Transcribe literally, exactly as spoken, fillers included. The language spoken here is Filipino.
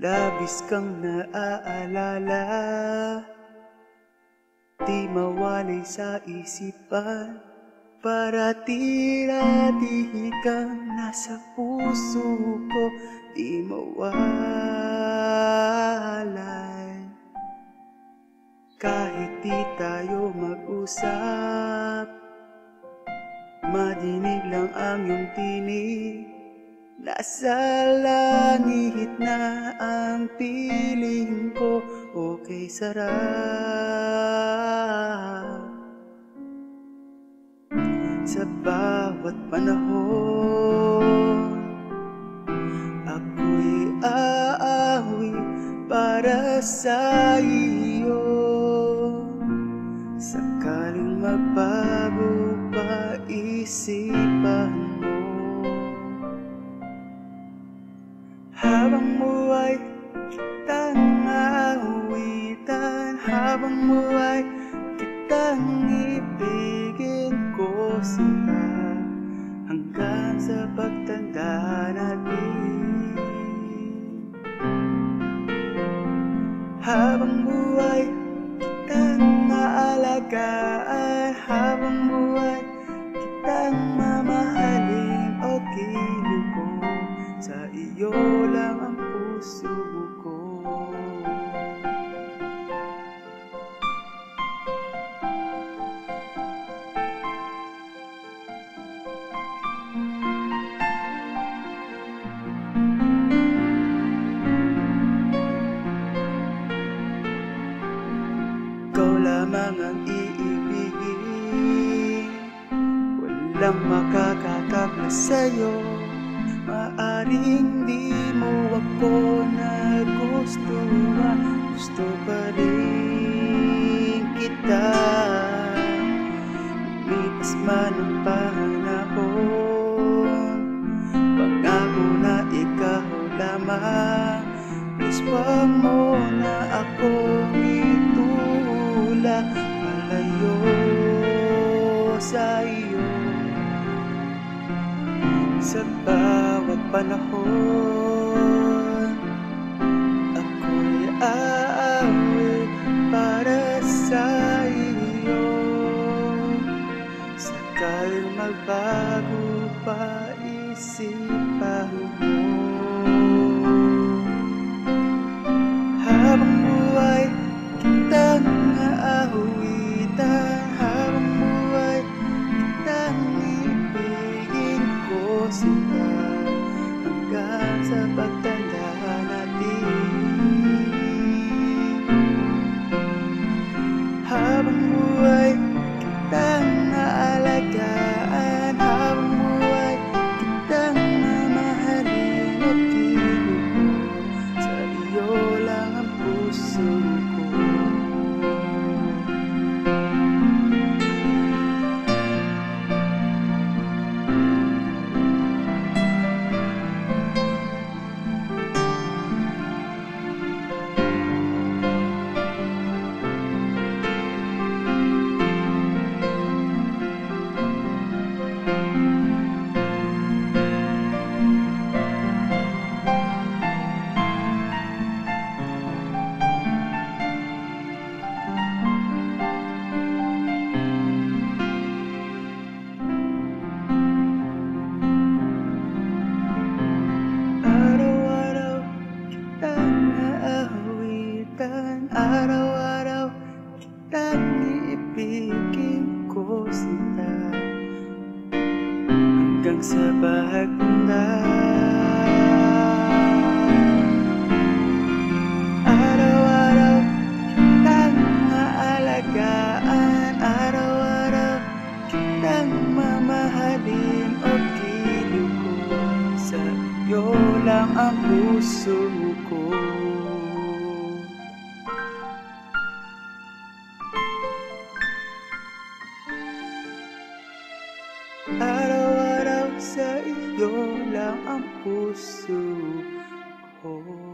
Labis kang naaalala, di mawalay sa isipan. Parati-rati kang nasa puso ko, di mawalay. Kahit di tayo mag-usap, madinig lang ang iyong tinig. Nasa langit na ang piling ko, okay sarap. Sa bawat panahon, ako'y aawi para sa iyo. Sakaling magbago pa isipan mo, habang buhay kitang awitan, habang buhay kitang ibigin ko sila hanggang sa pagtanda natin. Habang buhay kitang maalagaan, habang buhay kitang mamahalin, o kilip ko sa iyo lang ang puso ko. Ikaw lamang ang iibigin, walang makakatapos sa'yo. Maaring di mo ako nagustuhan, gusto pa rin kita. Lumipas man ang panahon, pangako na ikaw lamang. Please wag mo na akong itula malayo sa iyo. Sa bawat panahon, ako'y aawi para sa iyo. Saka'y magbago pa isipan mo, habang buhay kitang aawitan, habang buhay kitang ibigin ko sila hanggang sa pagtanda natin. Habang buhay kitang naalagaan, habang buhay kitang mamahalin, o kilip ko sa iyo lang ang puso ko. Araw-araw kitang iibigin ko sila hanggang sa pagtanda. Araw-araw kitang maalagaan, araw-araw kitang mamahalin, o kilip ko sa iyo lang ang puso ko. Araw-araw sa iyo lang ang puso ko.